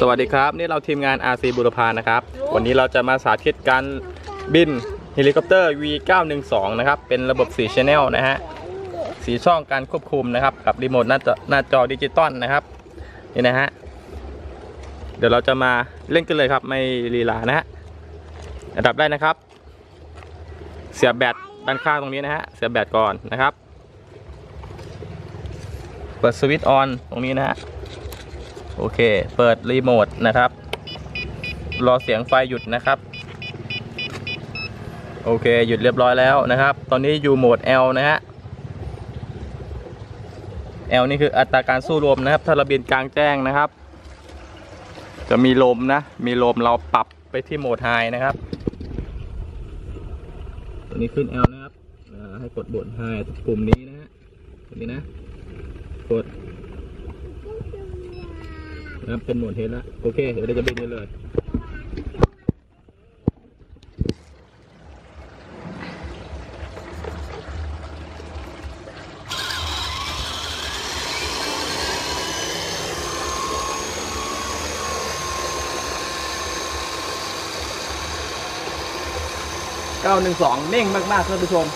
สวัสดีครับนี่เราทีมงาน RC บุรพานะครับวันนี้เราจะมาสาธิตการบินเฮลิคอปเตอร์ V912 นะครับเป็นระบบ4 Channel นะฮะ4ช่องการควบคุมนะครับกับรีโมทหน้าจอดิจิตอลนะครับนี่นะฮะเดี๋ยวเราจะมาเล่นกันเลยครับไม่ลีลานะฮะอันดับแรกนะครับเสียบแบตด้านข้างตรงนี้นะฮะเสียบแบตก่อนนะครับเปิดสวิตช์ออนตรงนี้นะฮะโอเคเปิดรีโมทนะครับรอเสียงไฟหยุดนะครับโอเคหยุดเรียบร้อยแล้วนะครับตอนนี้อยู่โหมด L นะฮะ L นี่คืออัตราการสู้ลมนะครับถ้าเราบินกลางแจ้งนะครับจะมีลมนะมีลมเราปรับไปที่โหมด High นะครับตัวนี้ขึ้น L นะครับให้กดโหมด High ปุ่มนี้นะฮะตัวนี้นะกดนะครับเป็นโหมดเฮดแล้วโอเคเดี๋ยวเราจะบินเลย912เน่งมากๆท่านผู้ชม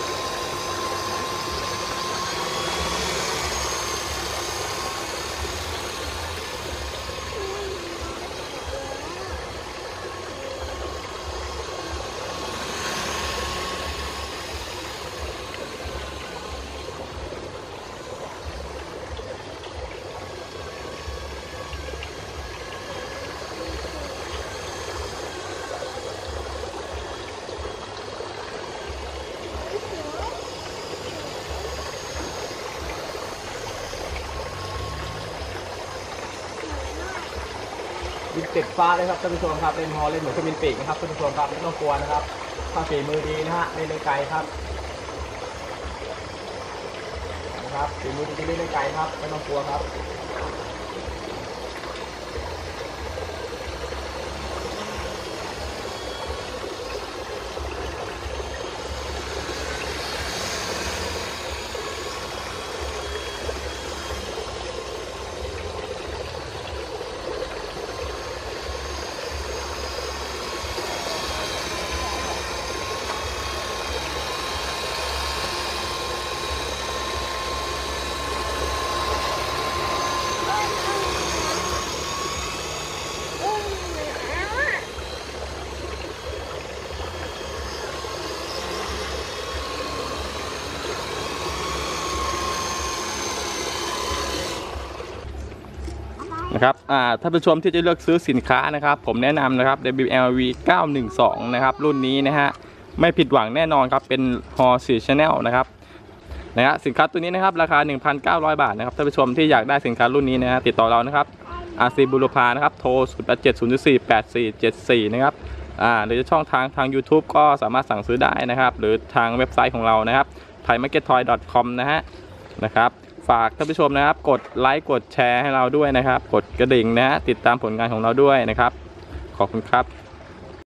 บินติดฟ้าเลยครับท่านผู้ชมครับเป็นฮอลเลนเหมือนกับบินปีกนะครับท่านผู้ชมครับไม่ต้องกลัวนะครับถ้าฝีมือดีนะฮะเล่นไกลครับนะครับฝีมือดีเล่นไกลครับไม่ต้องกลัวครับนะครับท่านผู้ชมที่จะเลือกซื้อสินค้านะครับผมแนะนำนะครับ WLV 912นะครับรุ่นนี้นะฮะไม่ผิดหวังแน่นอนครับเป็นฮอลล์4 Channel นะครับสินค้าตัวนี้นะครับราคา 1,900 บาทนะครับท่านผู้ชมที่อยากได้สินค้ารุ่นนี้นะฮะติดต่อเรานะครับ RC บุรพานะครับโทร 087-024-8474 นะครับหรือช่องทาง YouTube ก็สามารถสั่งซื้อได้นะครับหรือทางเว็บไซต์ของเรานะครับ thaimarkettoy.com นะฮะนะครับฝากท่านผู้ชมนะครับกดไลค์กดแชร์ให้เราด้วยนะครับกดกระดิ่งนะฮะติดตามผลงานของเราด้วยนะครับขอบคุณครับ